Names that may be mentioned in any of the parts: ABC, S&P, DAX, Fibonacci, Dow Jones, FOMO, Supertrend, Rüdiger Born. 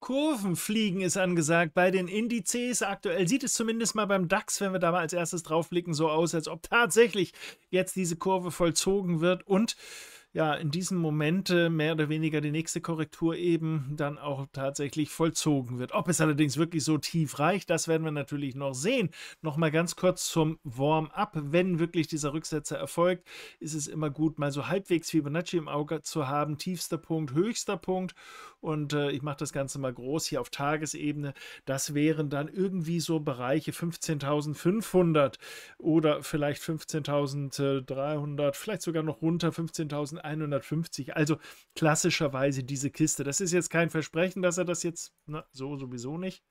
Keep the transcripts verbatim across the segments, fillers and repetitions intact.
Kurvenfliegen ist angesagt bei den Indizes. Aktuell sieht es zumindest mal beim DAX, wenn wir da mal als erstes draufblicken, so aus, als ob tatsächlich jetzt diese Kurve vollzogen wird und ja, in diesem Moment äh, mehr oder weniger die nächste Korrektur eben dann auch tatsächlich vollzogen wird. Ob es allerdings wirklich so tief reicht, das werden wir natürlich noch sehen. Nochmal ganz kurz zum Warm-up. Wenn wirklich dieser Rücksetzer erfolgt, ist es immer gut, mal so halbwegs Fibonacci im Auge zu haben. Tiefster Punkt, höchster Punkt. Und äh, ich mache das Ganze mal groß hier auf Tagesebene. Das wären dann irgendwie so Bereiche fünfzehntausendfünfhundert oder vielleicht fünfzehntausenddreihundert, vielleicht sogar noch runter fünfzehntausendeinhundertfünfzig, also klassischerweise diese Kiste. Das ist jetzt kein Versprechen, dass er das jetzt, na, so sowieso nicht.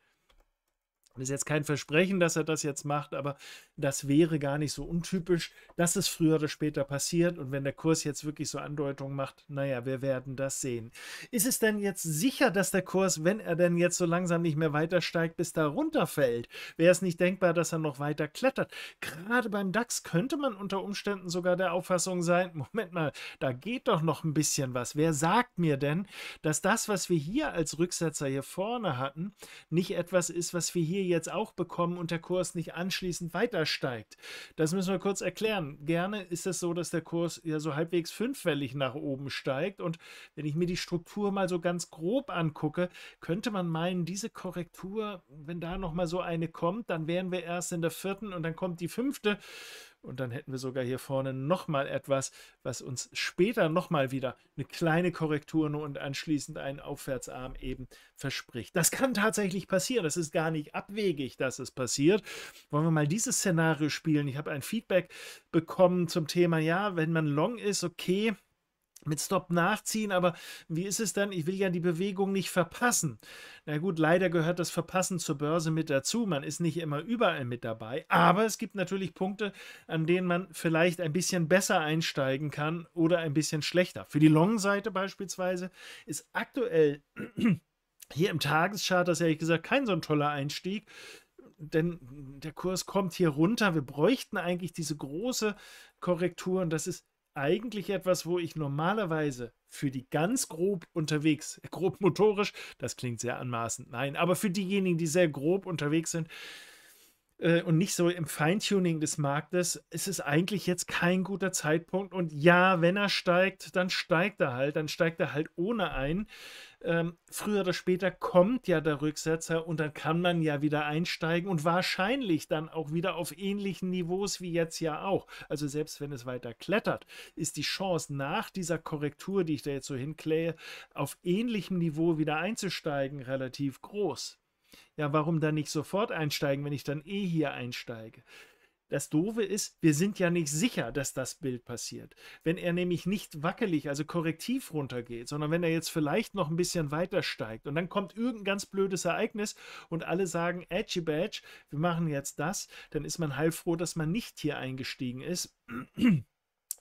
Das ist jetzt kein Versprechen, dass er das jetzt macht, aber das wäre gar nicht so untypisch, dass es früher oder später passiert. Und wenn der Kurs jetzt wirklich so Andeutungen macht, naja, wir werden das sehen. Ist es denn jetzt sicher, dass der Kurs, wenn er denn jetzt so langsam nicht mehr weiter steigt, bis da runterfällt? Wäre es nicht denkbar, dass er noch weiter klettert? Gerade beim DAX könnte man unter Umständen sogar der Auffassung sein, Moment mal, da geht doch noch ein bisschen was. Wer sagt mir denn, dass das, was wir hier als Rücksetzer hier vorne hatten, nicht etwas ist, was wir hier jetzt auch bekommen und der Kurs nicht anschließend weiter steigt? Das müssen wir kurz erklären. Gerne ist es so, dass der Kurs ja so halbwegs fünffällig nach oben steigt, und wenn ich mir die Struktur mal so ganz grob angucke, könnte man meinen, diese Korrektur, wenn da nochmal so eine kommt, dann wären wir erst in der vierten und dann kommt die fünfte. Und dann hätten wir sogar hier vorne nochmal etwas, was uns später nochmal wieder eine kleine Korrektur und anschließend einen Aufwärtsarm eben verspricht. Das kann tatsächlich passieren. Das ist gar nicht abwegig, dass es passiert. Wollen wir mal dieses Szenario spielen? Ich habe ein Feedback bekommen zum Thema, ja, wenn man long ist, okay, mit Stop nachziehen, aber wie ist es dann? Ich will ja die Bewegung nicht verpassen. Na gut, leider gehört das Verpassen zur Börse mit dazu. Man ist nicht immer überall mit dabei, aber es gibt natürlich Punkte, an denen man vielleicht ein bisschen besser einsteigen kann oder ein bisschen schlechter. Für die Long-Seite beispielsweise ist aktuell hier im Tageschart, das ehrlich gesagt kein so ein toller Einstieg, denn der Kurs kommt hier runter. Wir bräuchten eigentlich diese große Korrektur, und das ist eigentlich etwas, wo ich normalerweise für die ganz grob unterwegs, grob motorisch, das klingt sehr anmaßend, nein, aber für diejenigen, die sehr grob unterwegs sind äh, und nicht so im Feintuning des Marktes, ist es eigentlich jetzt kein guter Zeitpunkt. Und ja, wenn er steigt, dann steigt er halt, dann steigt er halt ohne ein. Ähm, früher oder später kommt ja der Rücksetzer und dann kann man ja wieder einsteigen und wahrscheinlich dann auch wieder auf ähnlichen Niveaus wie jetzt ja auch. Also selbst wenn es weiter klettert, ist die Chance nach dieser Korrektur, die ich da jetzt so hinklähe, auf ähnlichem Niveau wieder einzusteigen, relativ groß. Ja, warum dann nicht sofort einsteigen, wenn ich dann eh hier einsteige? Das Doofe ist, wir sind ja nicht sicher, dass das Bild passiert. Wenn er nämlich nicht wackelig, also korrektiv runtergeht, sondern wenn er jetzt vielleicht noch ein bisschen weiter steigt und dann kommt irgendein ganz blödes Ereignis und alle sagen, edgy badge, wir machen jetzt das, dann ist man heilfroh, dass man nicht hier eingestiegen ist,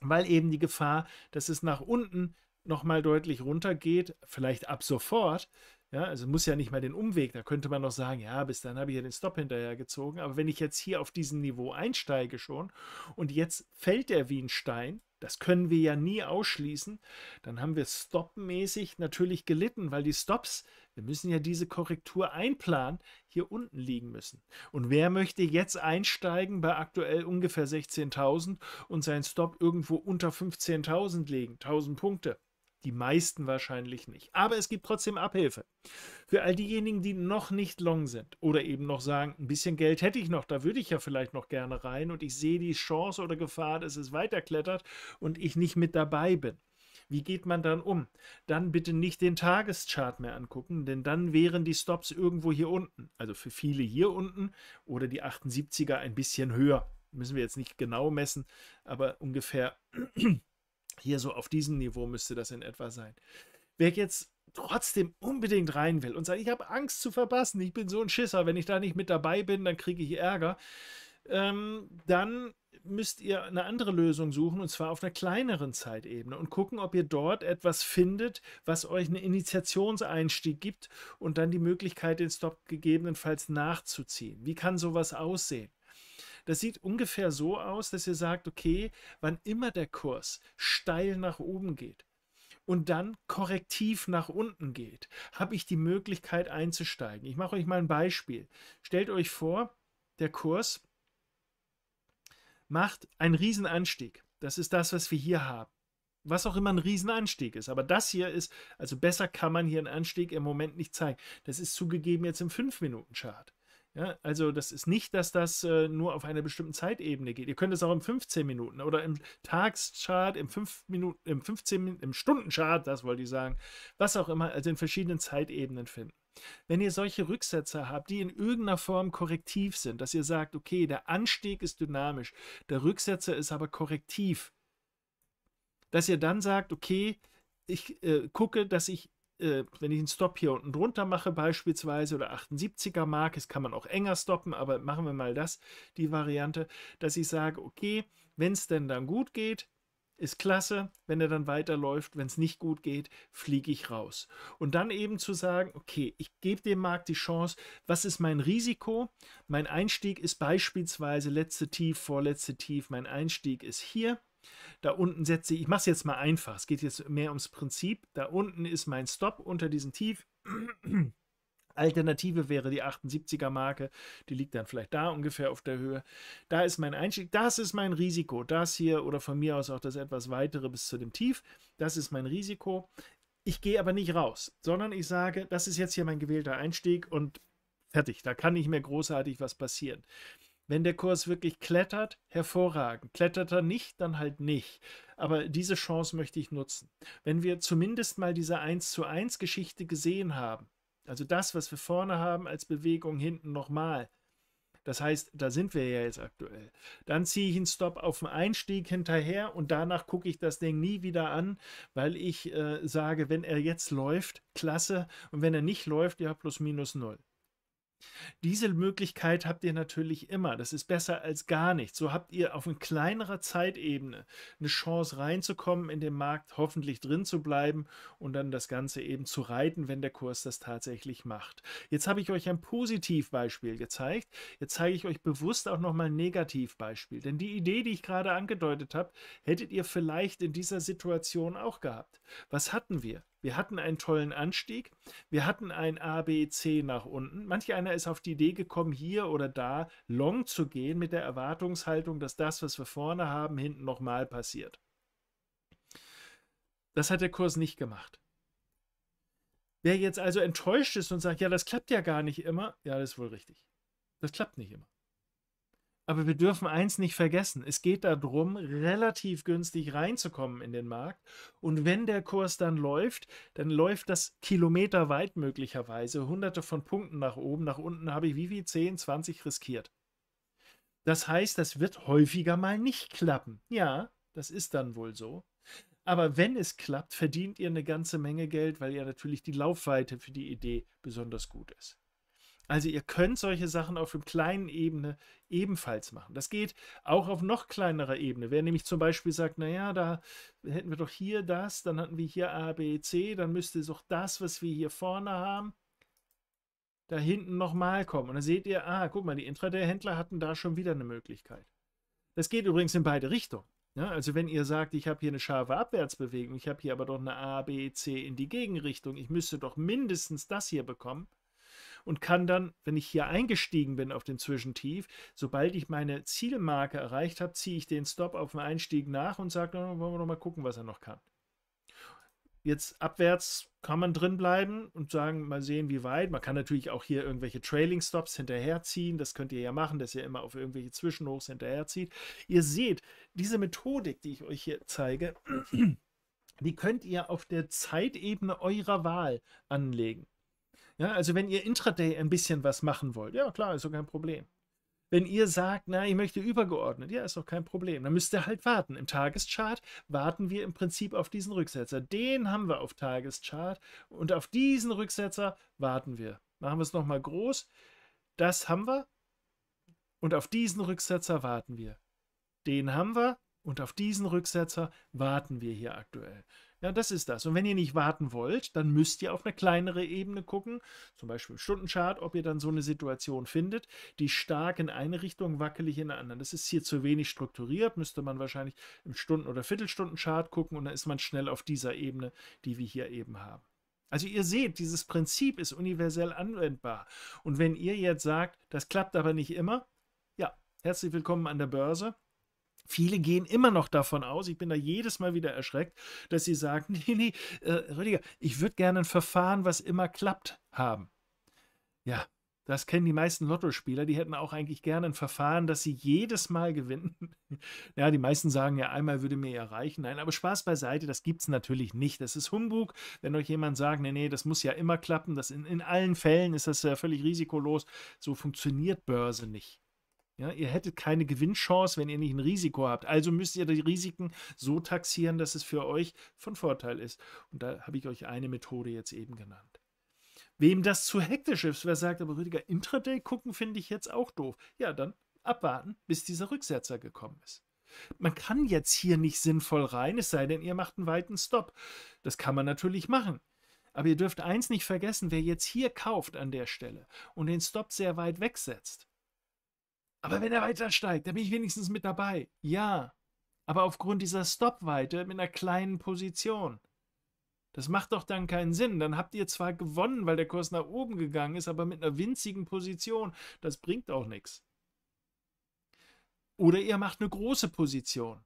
weil eben die Gefahr, dass es nach unten nochmal deutlich runtergeht, vielleicht ab sofort. Ja, also muss ja nicht mal den Umweg, da könnte man noch sagen, ja, bis dann habe ich ja den Stop hinterhergezogen, aber wenn ich jetzt hier auf diesem Niveau einsteige schon und jetzt fällt er wie ein Stein, das können wir ja nie ausschließen, dann haben wir stopmäßig natürlich gelitten, weil die Stops, wir müssen ja diese Korrektur einplanen, hier unten liegen müssen. Und wer möchte jetzt einsteigen bei aktuell ungefähr sechzehntausend und seinen Stop irgendwo unter fünfzehntausend legen, tausend Punkte? Die meisten wahrscheinlich nicht. Aber es gibt trotzdem Abhilfe. Für all diejenigen, die noch nicht long sind oder eben noch sagen, ein bisschen Geld hätte ich noch, da würde ich ja vielleicht noch gerne rein und ich sehe die Chance oder Gefahr, dass es weiterklettert und ich nicht mit dabei bin. Wie geht man dann um? Dann bitte nicht den Tageschart mehr angucken, denn dann wären die Stops irgendwo hier unten. Also für viele hier unten oder die achtundsiebziger ein bisschen höher. Müssen wir jetzt nicht genau messen, aber ungefähr hier so auf diesem Niveau müsste das in etwa sein. Wer jetzt trotzdem unbedingt rein will und sagt, ich habe Angst zu verpassen, ich bin so ein Schisser, wenn ich da nicht mit dabei bin, dann kriege ich Ärger, ähm, dann müsst ihr eine andere Lösung suchen, und zwar auf einer kleineren Zeitebene und gucken, ob ihr dort etwas findet, was euch einen Initiationseinstieg gibt und dann die Möglichkeit, den Stop gegebenenfalls nachzuziehen. Wie kann sowas aussehen? Das sieht ungefähr so aus, dass ihr sagt, okay, wann immer der Kurs steil nach oben geht und dann korrektiv nach unten geht, habe ich die Möglichkeit einzusteigen. Ich mache euch mal ein Beispiel. Stellt euch vor, der Kurs macht einen Riesenanstieg. Das ist das, was wir hier haben. Was auch immer ein Riesenanstieg ist. Aber das hier ist, also besser kann man hier einen Anstieg im Moment nicht zeigen. Das ist zugegeben jetzt im fünf Minuten Chart. Ja, also das ist nicht, dass das äh, nur auf einer bestimmten Zeitebene geht. Ihr könnt es auch im fünfzehn Minuten oder im Tagschart, im fünf Minuten, im fünfzehn Minuten, im Stundenchart, das wollte ich sagen, was auch immer, also in verschiedenen Zeitebenen finden. Wenn ihr solche Rücksetzer habt, die in irgendeiner Form korrektiv sind, dass ihr sagt, okay, der Anstieg ist dynamisch, der Rücksetzer ist aber korrektiv, dass ihr dann sagt, okay, ich äh, gucke, dass ich wenn ich einen Stop hier unten drunter mache beispielsweise oder achtundsiebziger Marke, das kann man auch enger stoppen, aber machen wir mal das, die Variante, dass ich sage, okay, wenn es denn dann gut geht, ist klasse, wenn er dann weiterläuft, wenn es nicht gut geht, fliege ich raus. Und dann eben zu sagen, okay, ich gebe dem Markt die Chance, was ist mein Risiko? Mein Einstieg ist beispielsweise letzte Tief, vorletzte Tief, mein Einstieg ist hier. Da unten setze ich, ich mache es jetzt mal einfach, es geht jetzt mehr ums Prinzip, da unten ist mein Stop unter diesem Tief. Alternative wäre die achtundsiebziger Marke, die liegt dann vielleicht da ungefähr auf der Höhe. Da ist mein Einstieg, das ist mein Risiko, das hier oder von mir aus auch das etwas weitere bis zu dem Tief, das ist mein Risiko. Ich gehe aber nicht raus, sondern ich sage, das ist jetzt hier mein gewählter Einstieg und fertig, da kann nicht mehr großartig was passieren. Wenn der Kurs wirklich klettert, hervorragend. Klettert er nicht, dann halt nicht. Aber diese Chance möchte ich nutzen. Wenn wir zumindest mal diese eins zu eins Geschichte gesehen haben, also das, was wir vorne haben als Bewegung, hinten nochmal, das heißt, da sind wir ja jetzt aktuell, dann ziehe ich einen Stop auf den Einstieg hinterher und danach gucke ich das Ding nie wieder an, weil ich äh, sage, wenn er jetzt läuft, klasse, und wenn er nicht läuft, ja, plus minus null. Diese Möglichkeit habt ihr natürlich immer. Das ist besser als gar nichts. So habt ihr auf einer kleineren Zeitebene eine Chance reinzukommen in den Markt, hoffentlich drin zu bleiben und dann das Ganze eben zu reiten, wenn der Kurs das tatsächlich macht. Jetzt habe ich euch ein Positivbeispiel gezeigt. Jetzt zeige ich euch bewusst auch nochmal ein Negativbeispiel. Denn die Idee, die ich gerade angedeutet habe, hättet ihr vielleicht in dieser Situation auch gehabt. Was hatten wir? Wir hatten einen tollen Anstieg, wir hatten ein A B C nach unten. Manch einer ist auf die Idee gekommen, hier oder da long zu gehen mit der Erwartungshaltung, dass das, was wir vorne haben, hinten nochmal passiert. Das hat der Kurs nicht gemacht. Wer jetzt also enttäuscht ist und sagt, ja, das klappt ja gar nicht immer, ja, das ist wohl richtig. Das klappt nicht immer. Aber wir dürfen eins nicht vergessen, es geht darum, relativ günstig reinzukommen in den Markt und wenn der Kurs dann läuft, dann läuft das kilometerweit möglicherweise, hunderte von Punkten nach oben, nach unten habe ich wie viel, zehn, zwanzig riskiert. Das heißt, das wird häufiger mal nicht klappen. Ja, das ist dann wohl so. Aber wenn es klappt, verdient ihr eine ganze Menge Geld, weil ja natürlich die Laufweite für die Idee besonders gut ist. Also ihr könnt solche Sachen auf einer kleinen Ebene ebenfalls machen. Das geht auch auf noch kleinerer Ebene. Wer nämlich zum Beispiel sagt, naja, da hätten wir doch hier das, dann hatten wir hier A, B, C, dann müsste doch das, was wir hier vorne haben, da hinten nochmal kommen. Und dann seht ihr, ah, guck mal, die Intraday-Händler hatten da schon wieder eine Möglichkeit. Das geht übrigens in beide Richtungen. Ja, also wenn ihr sagt, ich habe hier eine scharfe Abwärtsbewegung, ich habe hier aber doch eine A, B, C in die Gegenrichtung, ich müsste doch mindestens das hier bekommen, und kann dann, wenn ich hier eingestiegen bin auf den Zwischentief, sobald ich meine Zielmarke erreicht habe, ziehe ich den Stop auf den Einstieg nach und sage, wollen wir noch mal gucken, was er noch kann. Jetzt abwärts kann man drin bleiben und sagen, mal sehen, wie weit. Man kann natürlich auch hier irgendwelche Trailing Stops hinterherziehen. Das könnt ihr ja machen, dass ihr immer auf irgendwelche Zwischenhochs hinterherzieht. Ihr seht, diese Methodik, die ich euch hier zeige, die könnt ihr auf der Zeitebene eurer Wahl anlegen. Ja, also wenn ihr Intraday ein bisschen was machen wollt, ja klar, ist doch kein Problem. Wenn ihr sagt, na, ich möchte übergeordnet, ja, ist doch kein Problem. Dann müsst ihr halt warten. Im Tageschart warten wir im Prinzip auf diesen Rücksetzer. Den haben wir auf Tageschart und auf diesen Rücksetzer warten wir. Machen wir es nochmal groß. Das haben wir und auf diesen Rücksetzer warten wir. Den haben wir und auf diesen Rücksetzer warten wir hier aktuell. Ja, das ist das. Und wenn ihr nicht warten wollt, dann müsst ihr auf eine kleinere Ebene gucken, zum Beispiel Stundenchart, ob ihr dann so eine Situation findet, die stark in eine Richtung, wackelig in eine andere. Das ist hier zu wenig strukturiert, müsste man wahrscheinlich im Stunden- oder Viertelstundenchart gucken und dann ist man schnell auf dieser Ebene, die wir hier eben haben. Also ihr seht, dieses Prinzip ist universell anwendbar. Und wenn ihr jetzt sagt, das klappt aber nicht immer, ja, herzlich willkommen an der Börse. Viele gehen immer noch davon aus, ich bin da jedes Mal wieder erschreckt, dass sie sagen, nee, nee, äh, Rüdiger, ich würde gerne ein Verfahren, was immer klappt, haben. Ja, das kennen die meisten Lottospieler, die hätten auch eigentlich gerne ein Verfahren, dass sie jedes Mal gewinnen. Ja, die meisten sagen ja, einmal würde mir ja reichen. Nein, aber Spaß beiseite, das gibt es natürlich nicht. Das ist Humbug, wenn euch jemand sagt, nee, nee, das muss ja immer klappen, das in, in allen Fällen ist das ja völlig risikolos. So funktioniert Börse nicht. Ja, ihr hättet keine Gewinnchance, wenn ihr nicht ein Risiko habt. Also müsst ihr die Risiken so taxieren, dass es für euch von Vorteil ist. Und da habe ich euch eine Methode jetzt eben genannt. Wem das zu hektisch ist, wer sagt, aber Rüdiger, Intraday gucken finde ich jetzt auch doof. Ja, dann abwarten, bis dieser Rücksetzer gekommen ist. Man kann jetzt hier nicht sinnvoll rein, es sei denn, ihr macht einen weiten Stop. Das kann man natürlich machen. Aber ihr dürft eins nicht vergessen, wer jetzt hier kauft an der Stelle und den Stop sehr weit wegsetzt, aber wenn er weiter steigt, dann bin ich wenigstens mit dabei. Ja, aber aufgrund dieser Stopweite mit einer kleinen Position. Das macht doch dann keinen Sinn. Dann habt ihr zwar gewonnen, weil der Kurs nach oben gegangen ist, aber mit einer winzigen Position. Das bringt auch nichts. Oder ihr macht eine große Position.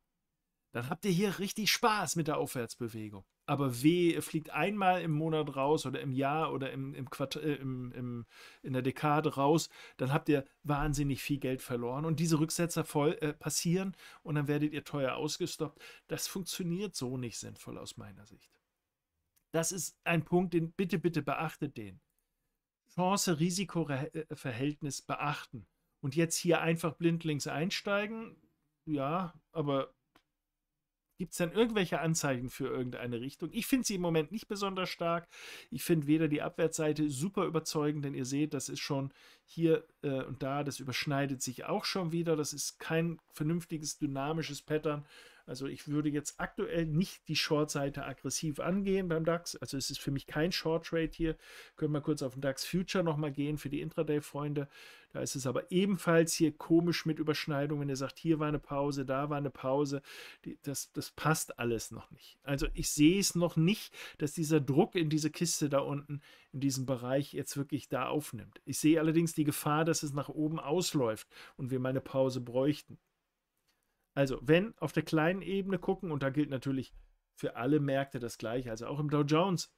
Dann habt ihr hier richtig Spaß mit der Aufwärtsbewegung. Aber weh, fliegt einmal im Monat raus oder im Jahr oder im, im Quart- äh, im, im, in der Dekade raus, dann habt ihr wahnsinnig viel Geld verloren und diese Rücksetzer voll, äh, passieren und dann werdet ihr teuer ausgestoppt. Das funktioniert so nicht sinnvoll aus meiner Sicht. Das ist ein Punkt, den bitte, bitte beachtet den. Chance-Risiko-Verhältnis beachten. Und jetzt hier einfach blindlings einsteigen, ja, aber... Gibt es dann irgendwelche Anzeichen für irgendeine Richtung? Ich finde sie im Moment nicht besonders stark. Ich finde weder die Abwärtsseite super überzeugend, denn ihr seht, das ist schon hier äh, und da, das überschneidet sich auch schon wieder. Das ist kein vernünftiges, dynamisches Pattern. Also ich würde jetzt aktuell nicht die Short-Seite aggressiv angehen beim DAX. Also es ist für mich kein Short-Trade hier. Können wir kurz auf den DAX Future nochmal gehen für die Intraday-Freunde. Da ist es aber ebenfalls hier komisch mit Überschneidung, wenn ihr sagt, hier war eine Pause, da war eine Pause. Die, das, das passt alles noch nicht. Also ich sehe es noch nicht, dass dieser Druck in diese Kiste da unten, in diesem Bereich jetzt wirklich da aufnimmt. Ich sehe allerdings die Gefahr, dass es nach oben ausläuft und wir mal eine Pause bräuchten. Also wenn, auf der kleinen Ebene gucken, und da gilt natürlich für alle Märkte das Gleiche, also auch im Dow Jones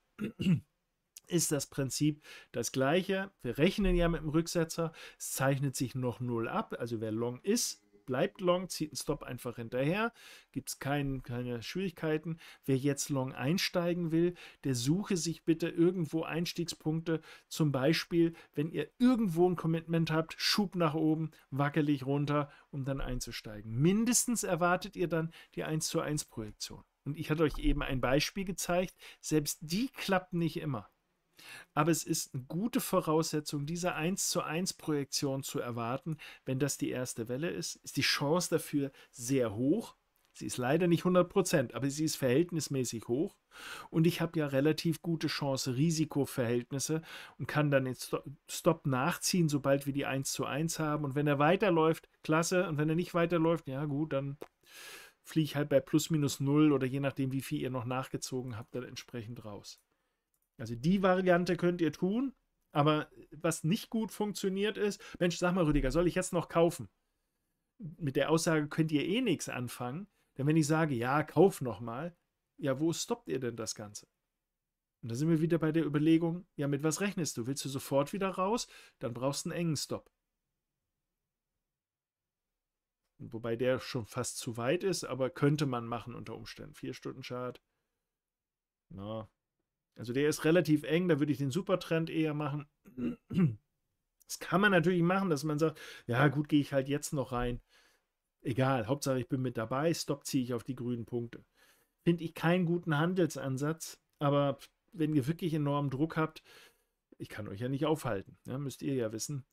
ist das Prinzip das Gleiche. Wir rechnen ja mit dem Rücksetzer, es zeichnet sich noch null ab, also wer long ist, bleibt long, zieht einen Stop einfach hinterher, gibt es kein, keine Schwierigkeiten. Wer jetzt long einsteigen will, der suche sich bitte irgendwo Einstiegspunkte, zum Beispiel, wenn ihr irgendwo ein Commitment habt, Schub nach oben, wackelig runter, um dann einzusteigen. Mindestens erwartet ihr dann die eins zu eins Projektion. Und ich hatte euch eben ein Beispiel gezeigt, selbst die klappt nicht immer. Aber es ist eine gute Voraussetzung, diese eins zu eins Projektion zu erwarten. Wenn das die erste Welle ist, ist die Chance dafür sehr hoch. Sie ist leider nicht hundert Prozent, aber sie ist verhältnismäßig hoch. Und ich habe ja relativ gute Chance-Risiko-Verhältnisse und kann dann den Stop nachziehen, sobald wir die eins zu eins haben. Und wenn er weiterläuft, klasse. Und wenn er nicht weiterläuft, ja gut, dann fliege ich halt bei plus minus null oder je nachdem, wie viel ihr noch nachgezogen habt, dann entsprechend raus. Also die Variante könnt ihr tun, aber was nicht gut funktioniert ist, Mensch, sag mal Rüdiger, soll ich jetzt noch kaufen? Mit der Aussage könnt ihr eh nichts anfangen, denn wenn ich sage, ja, kauf nochmal, ja, wo stoppt ihr denn das Ganze? Und da sind wir wieder bei der Überlegung, ja, mit was rechnest du? Willst du sofort wieder raus? Dann brauchst du einen engen Stop. Wobei der schon fast zu weit ist, aber könnte man machen unter Umständen. vier Stunden Chart, na... Also der ist relativ eng, da würde ich den Supertrend eher machen. Das kann man natürlich machen, dass man sagt, ja gut, gehe ich halt jetzt noch rein. Egal, Hauptsache ich bin mit dabei, Stop ziehe ich auf die grünen Punkte. Finde ich keinen guten Handelsansatz, aber wenn ihr wirklich enormen Druck habt, ich kann euch ja nicht aufhalten, ja, müsst ihr ja wissen.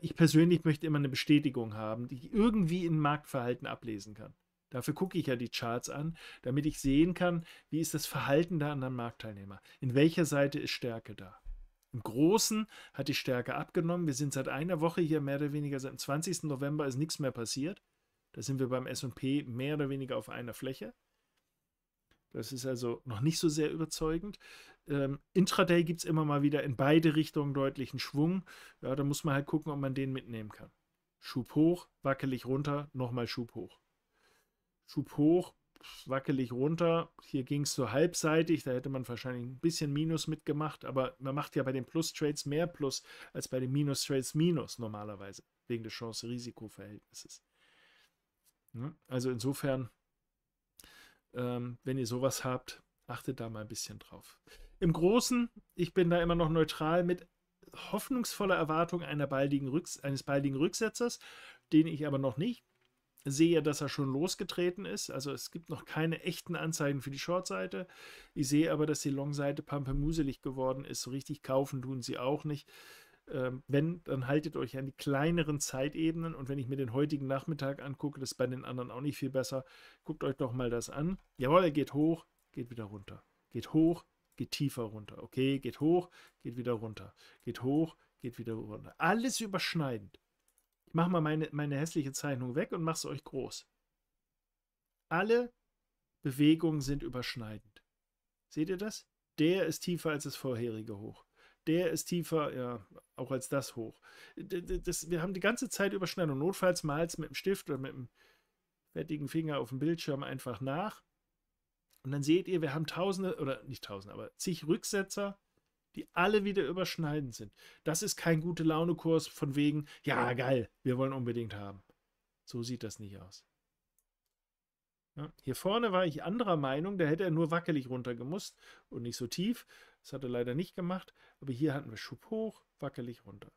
Ich persönlich möchte immer eine Bestätigung haben, die ich irgendwie im Marktverhalten ablesen kann. Dafür gucke ich ja die Charts an, damit ich sehen kann, wie ist das Verhalten der anderen Marktteilnehmer. In welcher Seite ist Stärke da? Im Großen hat die Stärke abgenommen. Wir sind seit einer Woche hier mehr oder weniger, seit dem zwanzigsten November ist nichts mehr passiert. Da sind wir beim S und P mehr oder weniger auf einer Fläche. Das ist also noch nicht so sehr überzeugend. Ähm, Intraday gibt es immer mal wieder in beide Richtungen deutlichen Schwung. Ja, da muss man halt gucken, ob man den mitnehmen kann. Schub hoch, wackelig runter, nochmal Schub hoch. Schub hoch, wackelig runter. Hier ging es so halbseitig, da hätte man wahrscheinlich ein bisschen Minus mitgemacht, aber man macht ja bei den Plus-Trades mehr Plus als bei den Minus-Trades Minus normalerweise, wegen des Chance-Risiko-Verhältnisses. Also insofern, ähm, wenn ihr sowas habt, achtet da mal ein bisschen drauf. Im Großen, ich bin da immer noch neutral mit hoffnungsvoller Erwartung einer baldigen Rücks eines baldigen Rücksetzers, den ich aber noch nicht sehe, dass er schon losgetreten ist. Also es gibt noch keine echten Anzeichen für die Shortseite. Ich sehe aber, dass die Longseite pampelmuselig geworden ist. So richtig kaufen tun sie auch nicht. Wenn, dann haltet euch an die kleineren Zeitebenen, und wenn ich mir den heutigen Nachmittag angucke, das ist bei den anderen auch nicht viel besser, guckt euch doch mal das an. Jawohl, er geht hoch, geht wieder runter, geht hoch, geht tiefer runter, okay, geht hoch, geht wieder runter, geht hoch, geht wieder runter. Alles überschneidend. Ich mache mal meine, meine hässliche Zeichnung weg und mache es euch groß. Alle Bewegungen sind überschneidend. Seht ihr das? Der ist tiefer als das vorherige Hoch. Der ist tiefer, ja, auch als das hoch. Das, wir haben die ganze Zeit Überschneidung. Notfalls malt es mit dem Stift oder mit dem fertigen Finger auf dem Bildschirm einfach nach. Und dann seht ihr, wir haben tausende, oder nicht tausende, aber zig Rücksetzer, die alle wieder überschneidend sind. Das ist kein Gute-Laune-Kurs von wegen, ja, geil, wir wollen unbedingt haben. So sieht das nicht aus. Ja, hier vorne war ich anderer Meinung, da hätte er nur wackelig runter gemusst und nicht so tief. Das hat er leider nicht gemacht, aber hier hatten wir Schub hoch, wackelig runter.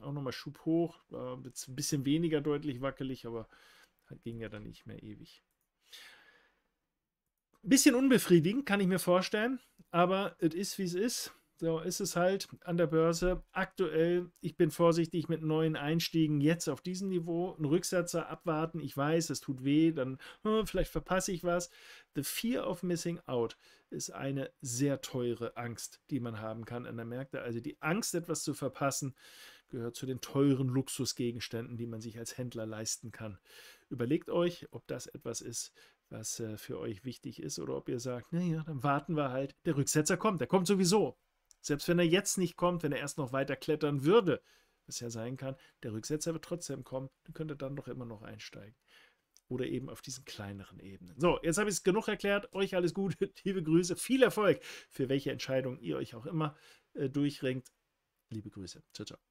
Auch nochmal Schub hoch, war ein bisschen weniger deutlich wackelig, aber ging ja dann nicht mehr ewig. Ein bisschen unbefriedigend, kann ich mir vorstellen, aber es ist, wie es ist. So ist es halt an der Börse. Aktuell, ich bin vorsichtig mit neuen Einstiegen jetzt auf diesem Niveau. Ein Rücksetzer abwarten, ich weiß, es tut weh, dann hm, vielleicht verpasse ich was. The fear of missing out ist eine sehr teure Angst, die man haben kann an der Märkte. Also die Angst, etwas zu verpassen, gehört zu den teuren Luxusgegenständen, die man sich als Händler leisten kann. Überlegt euch, ob das etwas ist, was für euch wichtig ist, oder ob ihr sagt, naja, dann warten wir halt. Der Rücksetzer kommt, der kommt sowieso. Selbst wenn er jetzt nicht kommt, wenn er erst noch weiter klettern würde, was ja sein kann, der Rücksetzer wird trotzdem kommen, dann könnt ihr dann doch immer noch einsteigen. Oder eben auf diesen kleineren Ebenen. So, jetzt habe ich es genug erklärt. Euch alles Gute, liebe Grüße, viel Erfolg, für welche Entscheidung ihr euch auch immer äh, durchringt. Liebe Grüße. Ciao, ciao.